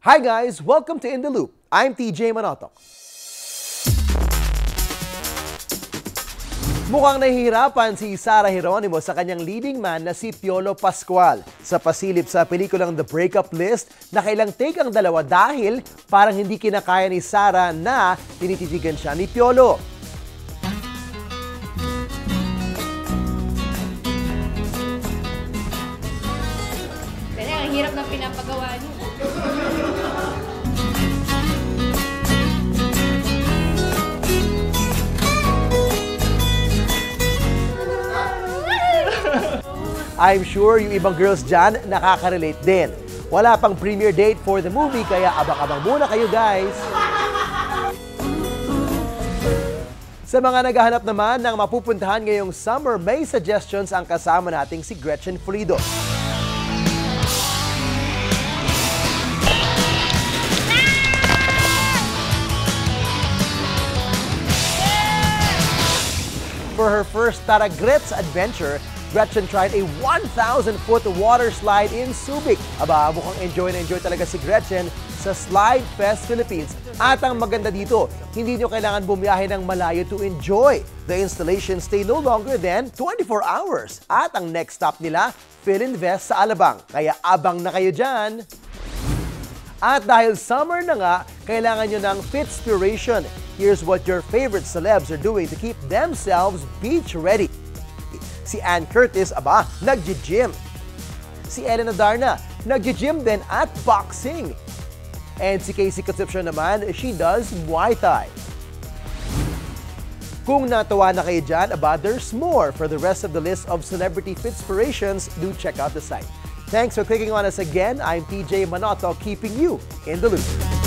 Hi guys! Welcome to In the Loop. I'm TJ Manotoc. Mukhang nahihirapan si Sarah Geronimo sa kanyang leading man na si Piolo Pascual sa pasilip sa pelikulang The Breakup Playlist na kailang take ang dalawa dahil parang hindi kinakaya ni Sarah na tinititigan siya ni Piolo. Kasi ang hirap ng pinapagawa niyo. I'm sure yung ibang girls dyan nakaka-relate din. Wala pang premiere date for the movie kaya abang-abang muna kayo guys! Sa mga naghahanap naman ng mapupuntahan ngayong summer, may suggestions ang kasama nating si Gretchen Fullido. For her first Taragrets adventure, Gretchen tried a 1,000-foot water slide in Subic. Aba, mukhang enjoy na enjoy talaga si Gretchen sa Slidefest Philippines. At ang maganda dito, hindi nyo kailangan bumiyahe ng malayo to enjoy. The installations stay no longer than 24 hours. At ang next stop nila, Philinvest sa Alabang. Kaya abang na kayo dyan! At dahil summer na nga, kailangan nyo ng fitspiration. Here's what your favorite celebs are doing to keep themselves beach ready. Si Anne Curtis, aba, nagji-gym. Si Ellen Adarna, nagji-gym din at boxing. And si KC Concepcion naman, she does Muay Thai. Kung natuwa na kayo dyan, aba, there's more. For the rest of the list of celebrity fitspirations, do check out the site. Thanks for clicking on us again. I'm TJ Manotoc, keeping you in the loop.